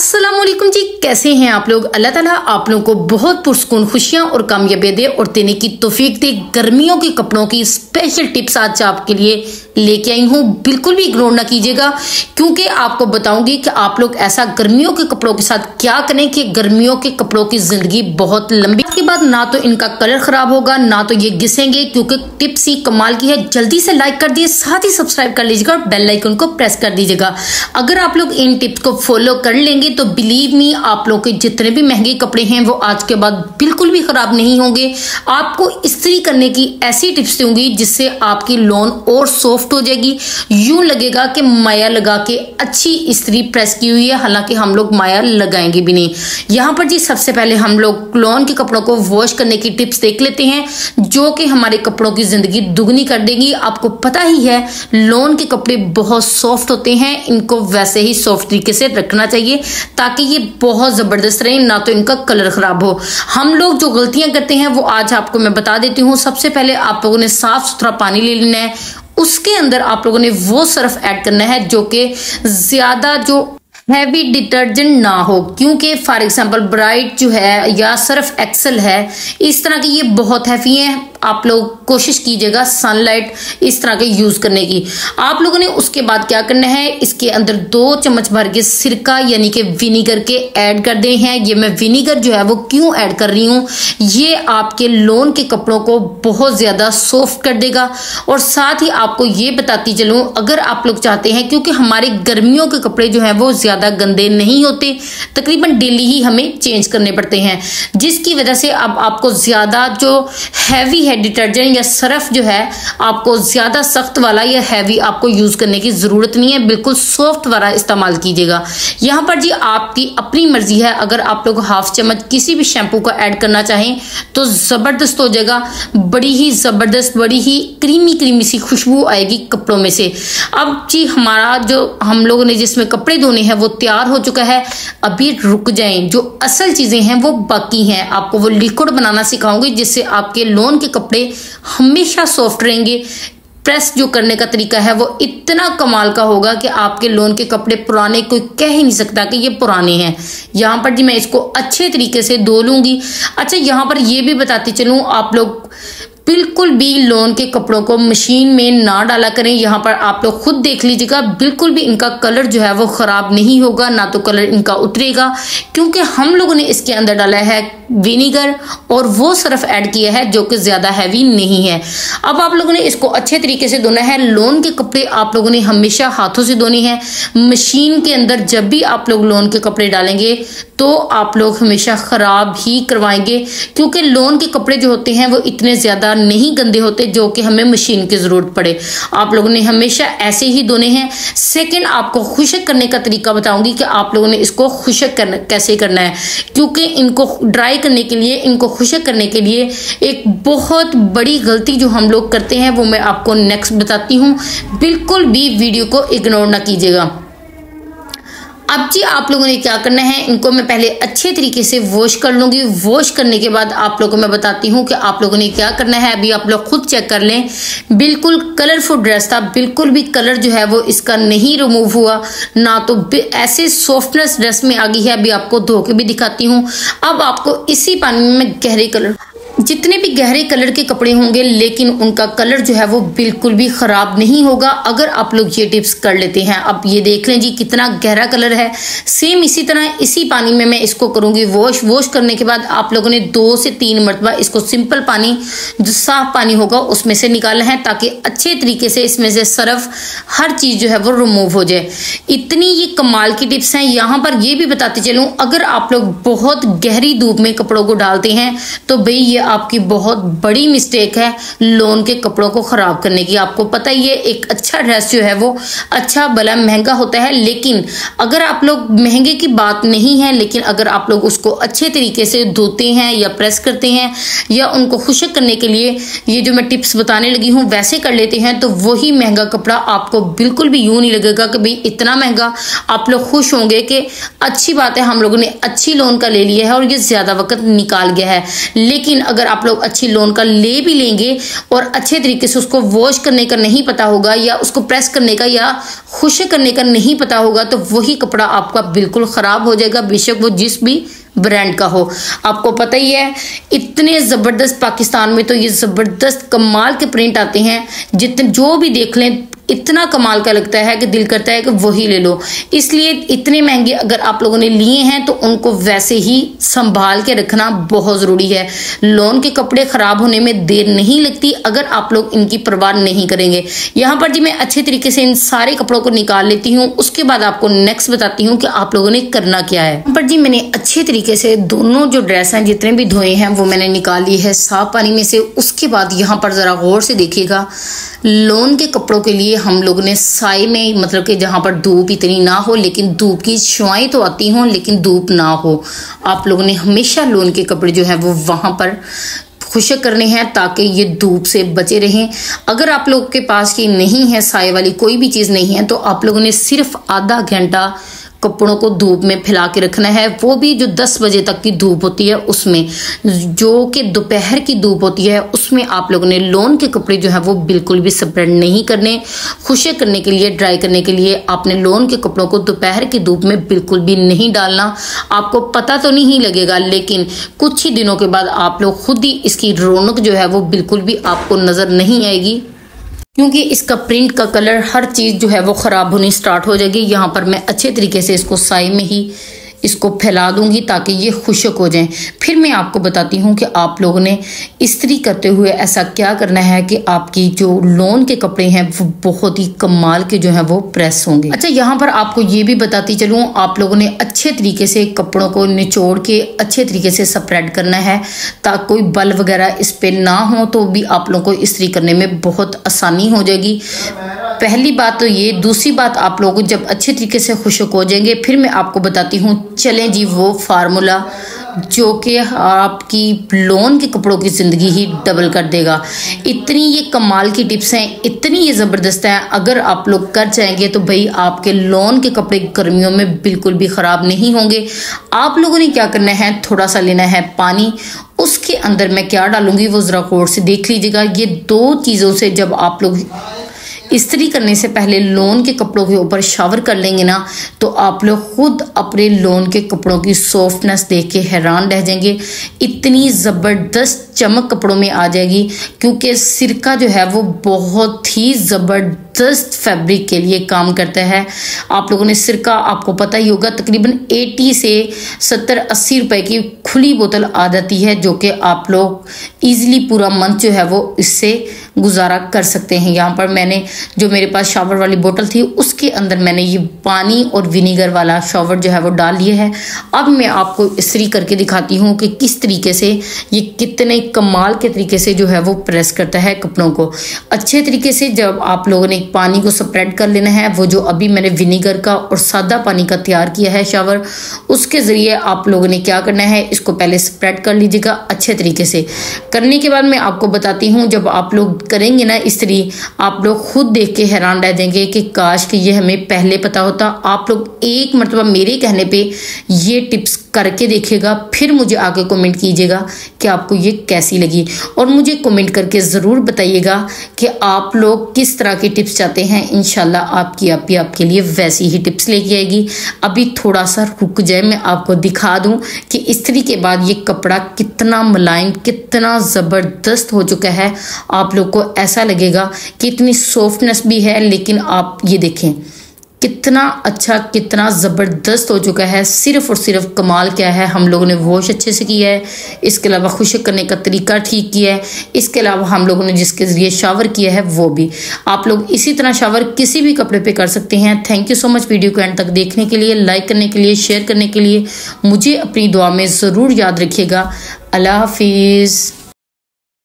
अस्सलामुअलैकुम जी, कैसे हैं आप लोग। अल्लाह ताला आप लोगों को बहुत पुरसुकून खुशियाँ और कामयाबियाँ दे और देने की तौफीक दे। गर्मियों के कपड़ों की स्पेशल टिप्स आज आपके लिए लेके आई हूँ। बिल्कुल भी इग्नोर ना कीजिएगा क्योंकि आपको बताऊंगी कि आप लोग ऐसा गर्मियों के कपड़ों के साथ क्या करें कि गर्मियों के कपड़ों की जिंदगी बहुत लंबी। इसके बाद ना तो इनका कलर खराब होगा ना तो ये घिसेंगे क्योंकि टिप्स ही कमाल की है। जल्दी से लाइक कर दिए, साथ ही सब्सक्राइब कर लीजिएगा और बेल आइकन को प्रेस कर दीजिएगा। अगर आप लोग इन टिप्स को फॉलो कर लेंगे तो बिलीव मी आप लोग के जितने भी महंगे कपड़े हैं वो आज के बाद बिल्कुल भी खराब नहीं होंगे। आपको इस्त्री करने की ऐसी टिप्स दूंगी जिससे आपकी लॉन और सॉफ्ट हो जाएगी, यूं लगेगा कि माया लगा के अच्छी इस्त्री प्रेस की हुई है, हालांकि हम लोग माया लगाएंगे भी नहीं। यहां पर जी सबसे पहले हम लोग लॉन के कपड़ों को वॉश करने की टिप्स देख लेते हैं जो कि हमारे कपड़ों की जिंदगी दुगनी कर देगी। आपको पता ही है लॉन के कपड़े बहुत सॉफ्ट होते हैं, इनको वैसे ही सॉफ्ट तरीके से रखना चाहिए ताकि ये बहुत जबरदस्त रहे, ना तो इनका कलर खराब हो। हम लोग जो गलतियां करते हैं वो आज आपको मैं बता देती हूँ। सबसे पहले आप लोगों ने साफ सुथरा पानी ले लेना है, उसके अंदर आप लोगों ने वो सर्फ ऐड करना है जो कि ज्यादा जो हैवी डिटर्जेंट ना हो, क्योंकि फॉर एग्जांपल ब्राइट जो है या सर्फ एक्सल है इस तरह की ये बहुत हैवी हैं। आप लोग कोशिश कीजिएगा सनलाइट इस तरह के यूज करने की। आप लोगों ने उसके बाद क्या करना है, इसके अंदर 2 चम्मच भर के सिरका यानी कि विनीगर के ऐड कर दें हैं। ये मैं विनीगर जो है वो क्यों ऐड कर रही हूँ, ये आपके लॉन के कपड़ों को बहुत ज्यादा सॉफ्ट कर देगा। और साथ ही आपको ये बताती चलूँ, अगर आप लोग चाहते हैं क्योंकि हमारे गर्मियों के कपड़े जो हैं वो ज्यादा गंदे नहीं होते, तकरीबन डेली ही हमें चेंज करने पड़ते हैं, जिसकी वजह से अब आपको ज्यादा जो हैवी डिटर्जेंट या सर्फ जो है आपको ज्यादा सख्त वाला या हैवी आपको यूज करने की जरूरत नहीं है, बिल्कुल सॉफ्ट वाला इस्तेमाल कीजिएगा। यहां पर जी आपकी अपनी मर्जी है, अगर आप लोग हाफ चम्मच किसी भी शैम्पू का ऐड करना चाहें तो जबरदस्त हो जाएगा, बड़ी ही जबरदस्त बड़ी ही क्रीमी सी खुशबू आएगी कपड़ों में से। अब जी हमारा जो हम लोगों ने जिसमें कपड़े धोने हैं वो तैयार हो चुका है, अभी रुक जाए, जो असल चीजें हैं वो बाकी हैं। आपको वो लिक्विड बनाना सिखाऊंगी जिससे आपके लॉन के कपड़े हमेशा सॉफ्ट रहेंगे। प्रेस जो करने का तरीका है वो इतना कमाल का होगा कि आपके लॉन के कपड़े पुराने कोई कह ही नहीं सकता कि ये पुराने हैं। यहाँ पर जी मैं इसको अच्छे तरीके से धो लूंगी। अच्छा यहाँ पर ये भी बताती चलूँ, आप लोग बिल्कुल भी लॉन के कपड़ों को मशीन में ना डाला करें। यहाँ पर आप लोग खुद देख लीजिएगा, बिल्कुल भी इनका कलर जो है वो खराब नहीं होगा, ना तो कलर इनका उतरेगा क्योंकि हम लोगों ने इसके अंदर डाला है विनीगर और वो सर्फ ऐड किया है जो कि ज्यादा हैवी नहीं है। अब आप लोगों ने इसको अच्छे तरीके से धोना है। लॉन के कपड़े आप लोगों ने हमेशा हाथों से धोने हैं, मशीन के अंदर जब भी आप लोग लॉन के कपड़े डालेंगे तो आप लोग हमेशा खराब ही करवाएंगे क्योंकि लॉन के कपड़े जो होते हैं वो इतने ज्यादा नहीं गंदे होते जो कि हमें मशीन की जरूरत पड़े। आप लोगों ने हमेशा ऐसे ही धोने हैं। सेकंड आपको खुशक करने का तरीका बताऊंगी कि आप लोगों ने इसको खुशक कैसे करना है, क्योंकि इनको ड्राई करने के लिए इनको खुशक करने के लिए एक बहुत बड़ी गलती जो हम लोग करते हैं वो मैं आपको नेक्स्ट बताती हूँ। बिल्कुल भी वीडियो को इग्नोर ना कीजिएगा। अब जी आप लोगों ने क्या करना है, इनको मैं पहले अच्छे तरीके से वॉश कर लूँगी। वॉश करने के बाद आप लोगों को मैं बताती हूँ कि आप लोगों ने क्या करना है। अभी आप लोग खुद चेक कर लें, बिल्कुल कलरफुल ड्रेस था, बिल्कुल भी कलर जो है वो इसका नहीं रिमूव हुआ, ना तो ऐसे सॉफ्टनेस ड्रेस में आ गई है। अभी आपको धो के भी दिखाती हूँ। अब आपको इसी पानी में गहरे कलर, जितने भी गहरे कलर के कपड़े होंगे लेकिन उनका कलर जो है वो बिल्कुल भी खराब नहीं होगा अगर आप लोग ये टिप्स कर लेते हैं। अब ये देख लें जी कितना गहरा कलर है। सेम इसी तरह इसी पानी में मैं इसको करूंगी वॉश। वॉश करने के बाद आप लोगों ने 2 से 3 मरतबा इसको सिंपल पानी जो साफ पानी होगा उसमें से निकालना है ताकि अच्छे तरीके से इसमें से सर्फ हर चीज जो है वो रिमूव हो जाए। इतनी ये कमाल की टिप्स हैं। यहाँ पर ये भी बताते चलूँ, अगर आप लोग बहुत गहरी धूप में कपड़ों को डालते हैं तो भाई ये आपकी बहुत बड़ी मिस्टेक है लॉन के कपड़ों को खराब करने की। आपको पता ही है एक अच्छा ड्रेस जो है वो अच्छा भला महंगा होता है, लेकिन अगर आप लोग महंगे की बात नहीं है, लेकिन अगर आप लोग उसको अच्छे तरीके से धोते हैं या प्रेस करते हैं या उनको खुशक करने के लिए ये जो मैं टिप्स बताने लगी हूँ वैसे कर लेते हैं तो वही महंगा कपड़ा आपको बिल्कुल भी यूं नहीं लगेगा कि भाई इतना महंगा। आप लोग खुश होंगे कि अच्छी बात है हम लोगों ने अच्छी लॉन का ले लिया है और ये ज्यादा वक्त निकाल गया है। लेकिन अगर आप लोग अच्छी लोन का ले भी लेंगे और अच्छे तरीके से उसको वॉश करने का नहीं पता होगा या उसको प्रेस करने का या खुश करने का नहीं पता होगा तो वही कपड़ा आपका बिल्कुल ख़राब हो जाएगा, बेशक वो जिस भी ब्रांड का हो। आपको पता ही है इतने ज़बरदस्त पाकिस्तान में तो ये ज़बरदस्त कमाल के प्रिंट आते हैं, जितने जो भी देख लें इतना कमाल का लगता है कि दिल करता है कि वही ले लो। इसलिए इतने महंगे अगर आप लोगों ने लिए हैं तो उनको वैसे ही संभाल के रखना बहुत ज़रूरी है। लोन के कपड़े ख़राब होने में देर नहीं लगती अगर आप लोग इनकी परवाह नहीं करेंगे। यहाँ पर जी मैं अच्छे तरीके से इन सारे कपड़ों को निकाल लेती हूँ, उसके बाद आपको नेक्स्ट बताती हूँ कि आप लोगों ने करना क्या है। यहाँ पर जी मैंने अच्छे तरीके से दोनों जो ड्रेस हैं जितने भी धोए हैं वो मैंने निकाली है साफ पानी में से। उसके बाद यहाँ पर ज़रा गौर से देखिएगा, लोन के कपड़ों के लिए हम लोगों ने साए में, मतलब कि जहाँ पर धूप इतनी ना हो लेकिन धूप की छाएं तो आती हों लेकिन धूप ना हो, आप लोगों ने हमेशा लोन के कपड़े जो हैं वो वहाँ पर खुशक करने हैं ताकि ये धूप से बचे रहें। अगर आप लोगों के पास ये नहीं है, साए वाली कोई भी चीज़ नहीं है, तो आप लोगों ने सिर्फ आधा घंटा कपड़ों को धूप में फैला के रखना है, वो भी जो 10 बजे तक की धूप होती है उसमें, जो कि दोपहर की धूप होती है उसमें आप लोगों ने लोन के कपड़े जो हैं वो बिल्कुल भी स्प्रेड नहीं करने। खुशक करने के लिए, ड्राई करने के लिए आपने लोन के कपड़ों को दोपहर की धूप में बिल्कुल भी नहीं डालना। आपको पता तो नहीं लगेगा लेकिन कुछ ही दिनों के बाद आप लोग खुद ही इसकी रौनक जो है वो बिल्कुल भी आपको नज़र नहीं आएगी, क्योंकि इसका प्रिंट का कलर हर चीज़ जो है वो ख़राब होनी स्टार्ट हो जाएगी। यहाँ पर मैं अच्छे तरीके से इसको साई में ही इसको फैला दूंगी ताकि ये खुशक हो जाए। फिर मैं आपको बताती हूँ कि आप लोगों ने इस्त्री करते हुए ऐसा क्या करना है कि आपकी जो लोन के कपड़े हैं वो बहुत ही कमाल के जो हैं वो प्रेस होंगे। अच्छा, यहाँ पर आपको ये भी बताती चलूँ, आप लोगों ने अच्छे तरीके से कपड़ों को निचोड़ के अच्छे तरीके से स्प्रेड करना है ताकि कोई बल वगैरह इस पर ना हो, तो भी आप लोगों को इस्त्री करने में बहुत आसानी हो जाएगी। पहली बात तो ये, दूसरी बात आप लोगों को जब अच्छे तरीके से खुशक हो जाएंगे फिर मैं आपको बताती हूँ चलें जी वो फार्मूला जो कि आपकी लोन के कपड़ों की ज़िंदगी ही डबल कर देगा। इतनी ये कमाल की टिप्स हैं, इतनी ये ज़बरदस्त हैं, अगर आप लोग कर जाएंगे तो भाई आपके लोन के कपड़े गर्मियों में बिल्कुल भी ख़राब नहीं होंगे। आप लोगों ने क्या करना है, थोड़ा सा लेना है पानी, उसके अंदर मैं क्या डालूँगी वो ज़रा गौर से देख लीजिएगा। ये दो चीज़ों से जब आप लोग इस्त्री करने से पहले लोन के कपड़ों के ऊपर शावर कर लेंगे ना, तो आप लोग खुद अपने लोन के कपड़ों की सॉफ्टनेस देख के हैरान रह जाएंगे। इतनी ज़बरदस्त चमक कपड़ों में आ जाएगी, क्योंकि सिरका जो है वो बहुत ही ज़बरदस्त फैब्रिक के लिए काम करता है। आप लोगों ने सिरका, आपको पता ही होगा, तकरीबन 80 से 70-80 रुपए की खुली बोतल आ जाती है, जो कि आप लोग ईज़िली पूरा मंथ जो है वो इससे गुजारा कर सकते हैं। यहाँ पर मैंने जो मेरे पास शावर वाली बोतल थी उसके अंदर मैंने ये पानी और विनीगर वाला शावर जो है वो डाल लिया है। अब मैं आपको इस्त्री करके दिखाती हूँ कि किस तरीके से ये कितने कमाल के तरीके से जो है वो प्रेस करता है कपड़ों को। अच्छे तरीके से जब आप लोगों ने पानी को स्प्रेड कर लेना है, वो जो अभी मैंने विनीगर का और सादा पानी का तैयार किया है शावर, उसके ज़रिए आप लोगों ने क्या करना है, इसको पहले स्प्रेड कर लीजिएगा अच्छे तरीके से। करने के बाद मैं आपको बताती हूँ, जब आप लोग करेंगे ना इस्त्री, आप लोग खुद देख के हैरान रह जाएंगे कि काश कि ये हमें पहले पता होता। आप लोग एक मरतबा मेरे कहने पे ये टिप्स करके देखिएगा, फिर मुझे आगे कमेंट कीजिएगा कि आपको ये कैसी लगी, और मुझे कमेंट करके ज़रूर बताइएगा कि आप लोग किस तरह की टिप्स चाहते हैं। इंशाल्लाह आपकी आप ही आपके लिए वैसी ही टिप्स लेके आएगी। अभी थोड़ा सा रुक जाए, मैं आपको दिखा दूं कि इस्त्री के बाद ये कपड़ा कितना मुलायम, कितना ज़बरदस्त हो चुका है। आप लोग को ऐसा लगेगा कि इतनी सॉफ्टनेस भी है, लेकिन आप ये देखें कितना अच्छा, कितना ज़बरदस्त हो चुका है। सिर्फ़ और सिर्फ कमाल क्या है, हम लोगों ने वॉश अच्छे से किया है, इसके अलावा खुशक करने का तरीका ठीक किया है, इसके अलावा हम लोगों ने जिसके ज़रिए शावर किया है वो भी। आप लोग इसी तरह शावर किसी भी कपड़े पे कर सकते हैं। Thank you so much video को एंड तक देखने के लिए, लाइक करने के लिए, शेयर करने के लिए। मुझे अपनी दुआ में ज़रूर याद रखिएगा। अल्लाह हाफिज़।